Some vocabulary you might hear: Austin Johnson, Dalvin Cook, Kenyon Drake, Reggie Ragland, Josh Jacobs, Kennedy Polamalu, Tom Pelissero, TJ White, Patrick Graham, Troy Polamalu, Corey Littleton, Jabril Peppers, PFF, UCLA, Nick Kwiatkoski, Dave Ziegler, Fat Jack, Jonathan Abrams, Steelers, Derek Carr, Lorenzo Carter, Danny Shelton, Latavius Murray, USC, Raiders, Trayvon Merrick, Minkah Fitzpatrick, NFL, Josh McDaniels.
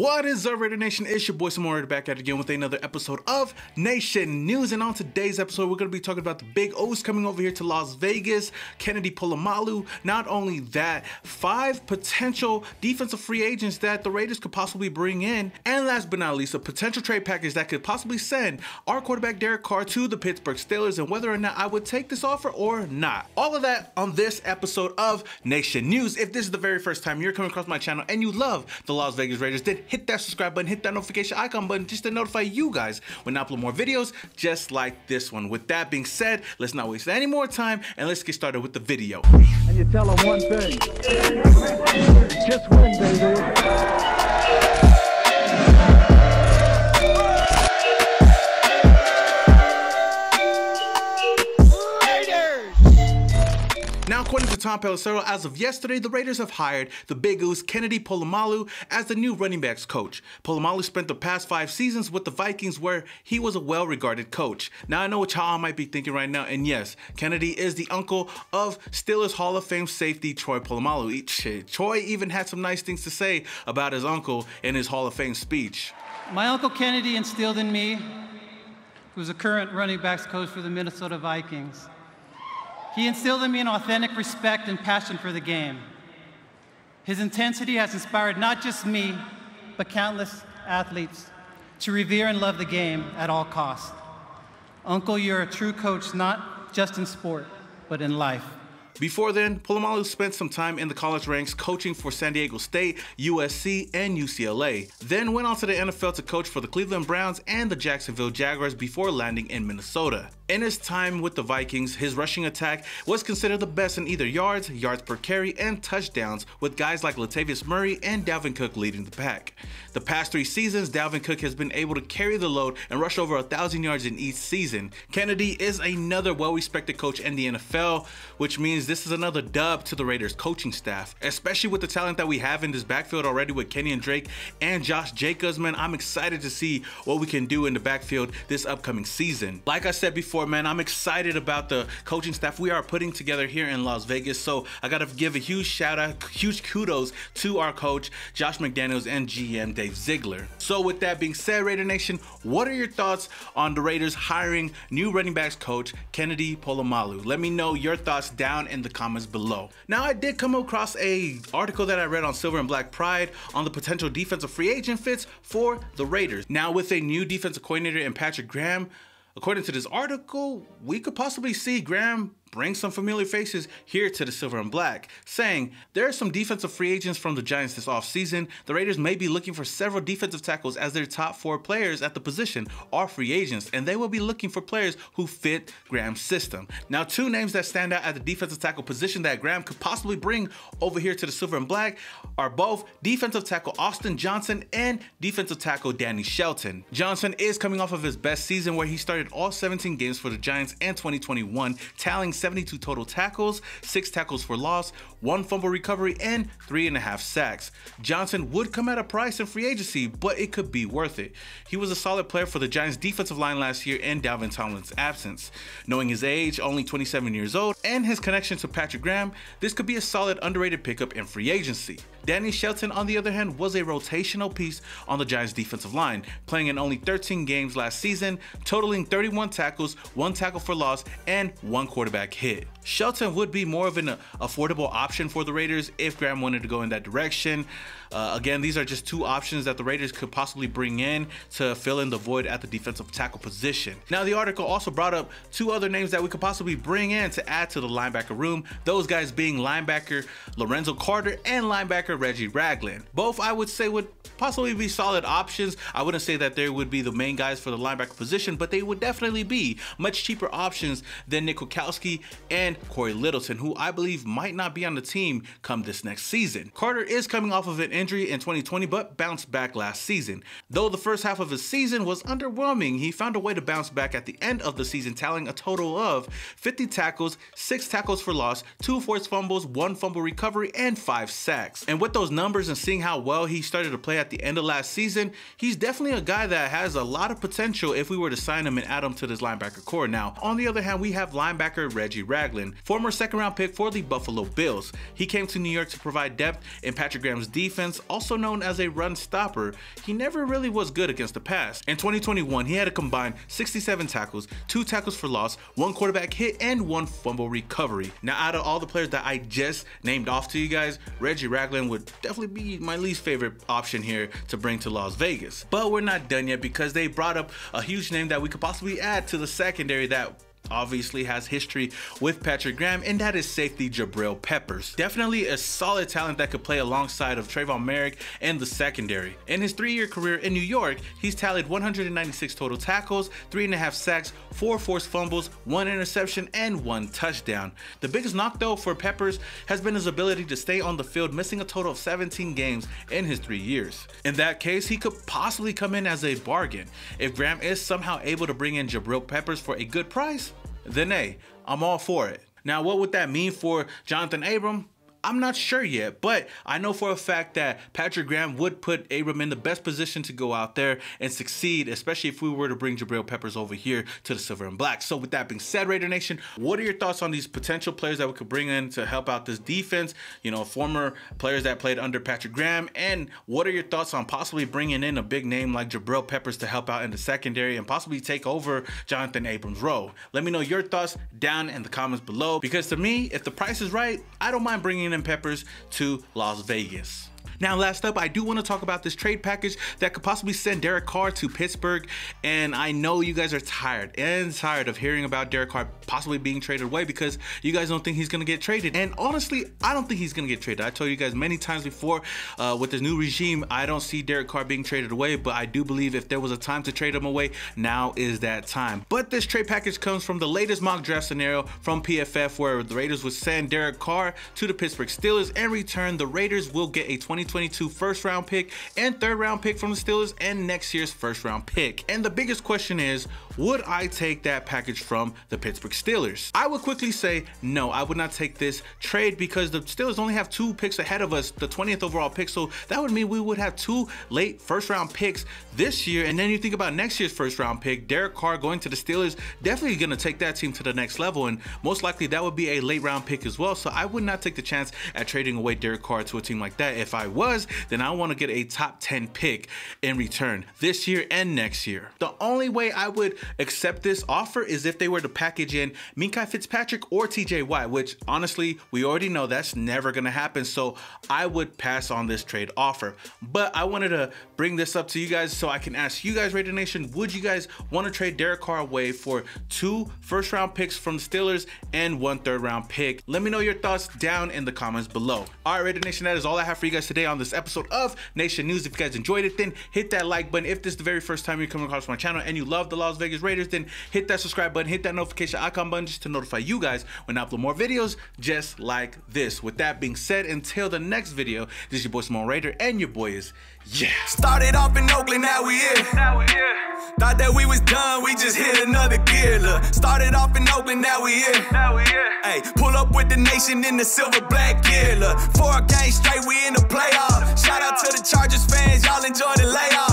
What is up, Raider Nation? It's your boy Samori back at it again with another episode of Nation News. And on today's episode, we're going to be talking about the big O's coming over here to Las Vegas, Kennedy Polamalu. Not only that, 5 potential defensive free agents that the Raiders could possibly bring in. And last but not least, a potential trade package that could possibly send our quarterback Derek Carr to the Pittsburgh Steelers, and whether or not I would take this offer or not. All of that on this episode of Nation News. If this is the very first time you're coming across my channel and you love the Las Vegas Raiders, then hit that subscribe button, hit that notification icon button just to notify you guys when I upload more videos just like this one. With that being said, let's not waste any more time and let's get started with the video. And you tell them one thing, just one thing. According to Tom Pelissero, as of yesterday, the Raiders have hired the Big O's Kennedy Polamalu as the new running backs coach. Polamalu spent the past 5 seasons with the Vikings, where he was a well-regarded coach. Now, I know what y'all might be thinking right now, and yes, Kennedy is the uncle of Steelers Hall of Fame safety Troy Polamalu. Troy even had some nice things to say about his uncle in his Hall of Fame speech. My uncle Kennedy instilled in me, who's a current running backs coach for the Minnesota Vikings, he instilled in me an authentic respect and passion for the game. His intensity has inspired not just me, but countless athletes to revere and love the game at all costs. Uncle, you're a true coach, not just in sport, but in life. Before then, Polamalu spent some time in the college ranks coaching for San Diego State, USC, and UCLA, then went on to the NFL to coach for the Cleveland Browns and the Jacksonville Jaguars before landing in Minnesota. In his time with the Vikings, his rushing attack was considered the best in either yards, yards per carry, and touchdowns, with guys like Latavius Murray and Dalvin Cook leading the pack. The past 3 seasons, Dalvin Cook has been able to carry the load and rush over 1,000 yards in each season. Kennedy is another well-respected coach in the NFL, which means this is another dub to the Raiders coaching staff, especially with the talent that we have in this backfield already with Kenyon Drake and Josh Jacobs. Man, I'm excited to see what we can do in the backfield this upcoming season. Like I said before, man, I'm excited about the coaching staff we are putting together here in Las Vegas. So I got to give a huge shout out, huge kudos to our coach, Josh McDaniels, and GM Dave Ziegler. So with that being said, Raider Nation, what are your thoughts on the Raiders hiring new running backs coach Kennedy Polamalu? Let me know your thoughts down in the comments below. Now, I did come across an article that I read on Silver and Black Pride on the potential defensive free agent fits for the Raiders. Now, with a new defensive coordinator in Patrick Graham, according to this article, we could possibly see Graham bring some familiar faces here to the Silver and Black, saying there are some defensive free agents from the Giants this offseason. The Raiders may be looking for several defensive tackles as their top 4 players at the position are free agents, and they will be looking for players who fit Graham's system. Now, 2 names that stand out at the defensive tackle position that Graham could possibly bring over here to the Silver and Black are both defensive tackle Austin Johnson and defensive tackle Danny Shelton. Johnson is coming off of his best season, where he started all 17 games for the Giants in 2021, tallying 72 total tackles, 6 tackles for loss, 1 fumble recovery, and 3.5 sacks. Johnson would come at a price in free agency, but it could be worth it. He was a solid player for the Giants defensive line last year in Dalvin Tomlin's absence. Knowing his age, only 27 years old, and his connection to Patrick Graham, this could be a solid underrated pickup in free agency. Danny Shelton, on the other hand, was a rotational piece on the Giants defensive line, playing in only 13 games last season, totaling 31 tackles, 1 tackle for loss, and 1 quarterback hit. Shelton would be more of an affordable option for the Raiders if Graham wanted to go in that direction. Again, these are just 2 options that the Raiders could possibly bring in to fill in the void at the defensive tackle position. Now, the article also brought up 2 other names that we could possibly bring in to add to the linebacker room, those guys being linebacker Lorenzo Carter and linebacker Reggie Ragland. Both, I would say, would possibly be solid options. I wouldn't say that they would be the main guys for the linebacker position, but they would definitely be much cheaper options than Nick Kwiatkoski and Corey Littleton, who I believe might not be on the team come this next season. Carter is coming off of an injury in 2020, but bounced back last season. Though the first half of his season was underwhelming, he found a way to bounce back at the end of the season, tallying a total of 50 tackles, 6 tackles for loss, 2 forced fumbles, 1 fumble recovery, and 5 sacks. And with those numbers and seeing how well he started to play at the end of last season, he's definitely a guy that has a lot of potential if we were to sign him and add him to this linebacker core. Now, on the other hand, we have linebacker Reggie Ragland, former second-round pick for the Buffalo Bills. Shells. He came to New York to provide depth in Patrick Graham's defense, also known as a run stopper. He never really was good against the pass. In 2021, he had a combined 67 tackles, 2 tackles for loss, 1 quarterback hit, and 1 fumble recovery. Now, out of all the players that I just named off to you guys, Reggie Ragland would definitely be my least favorite option here to bring to Las Vegas. But we're not done yet, because they brought up a huge name that we could possibly add to the secondary that obviously has history with Patrick Graham, and that is safety Jabril Peppers. Definitely a solid talent that could play alongside of Trayvon Merrick and the secondary. In his 3-year career in New York, he's tallied 196 total tackles, 3.5 sacks, 4 forced fumbles, 1 interception, and 1 touchdown. The biggest knock though for Peppers has been his ability to stay on the field, missing a total of 17 games in his 3 years. In that case, he could possibly come in as a bargain. If Graham is somehow able to bring in Jabril Peppers for a good price, then hey, I'm all for it. Now, what would that mean for Jonathan Abrams? I'm not sure yet, but I know for a fact that Patrick Graham would put Abrams in the best position to go out there and succeed, especially if we were to bring Jabril Peppers over here to the Silver and Black. So with that being said, Raider Nation, what are your thoughts on these potential players that we could bring in to help out this defense? You know, former players that played under Patrick Graham, and what are your thoughts on possibly bringing in a big name like Jabril Peppers to help out in the secondary and possibly take over Jonathan Abrams' role? Let me know your thoughts down in the comments below, because to me, if the price is right, I don't mind bringing and Peppers to Las Vegas. Now, last up, I do want to talk about this trade package that could possibly send Derek Carr to Pittsburgh. And I know you guys are tired of hearing about Derek Carr possibly being traded away, because you guys don't think he's going to get traded. And honestly, I don't think he's going to get traded. I told you guys many times before, with this new regime, I don't see Derek Carr being traded away, but I do believe if there was a time to trade him away, now is that time. But this trade package comes from the latest mock draft scenario from PFF, where the Raiders would send Derek Carr to the Pittsburgh Steelers. In return, the Raiders will get a 2022 first-round pick and third-round pick from the Steelers, and next year's first-round pick. And the biggest question is, would I take that package from the Pittsburgh Steelers? I would quickly say no, I would not take this trade, because the Steelers only have 2 picks ahead of us, the 20th overall pick, so that would mean we would have 2 late first-round picks this year. And then you think about next year's first-round pick, Derek Carr going to the Steelers, definitely going to take that team to the next level, and most likely that would be a late-round pick as well. So I would not take the chance at trading away Derek Carr to a team like that. If I was, then I want to get a top 10 pick in return this year and next year. The only way I would accept this offer is if they were to package in Minkah Fitzpatrick or TJ White, which honestly, we already know that's never going to happen. So I would pass on this trade offer. But I wanted to bring this up to you guys so I can ask you guys, Raider Nation, would you guys want to trade Derek Carr away for 2 first-round picks from the Steelers and 1 third-round pick? Let me know your thoughts down in the comments below. All right, Raider Nation, that is all I have for you guys today on this episode of Nation News. If you guys enjoyed it, then hit that like button. If this is the very first time you're coming across my channel and you love the Las Vegas Raiders, then hit that subscribe button, hit that notification icon button just to notify you guys when I upload more videos just like this. With that being said, until the next video, this is your boy Simone Raider, and your boy is started off in Oakland, now we here. Thought that we was done, we just hit another gear. Look, started off in Oakland, now we here. Hey, pull up with the Nation in the silver black gear. Look, 4 games straight, we in the play. Shout out to the Chargers fans, y'all enjoy the layoff.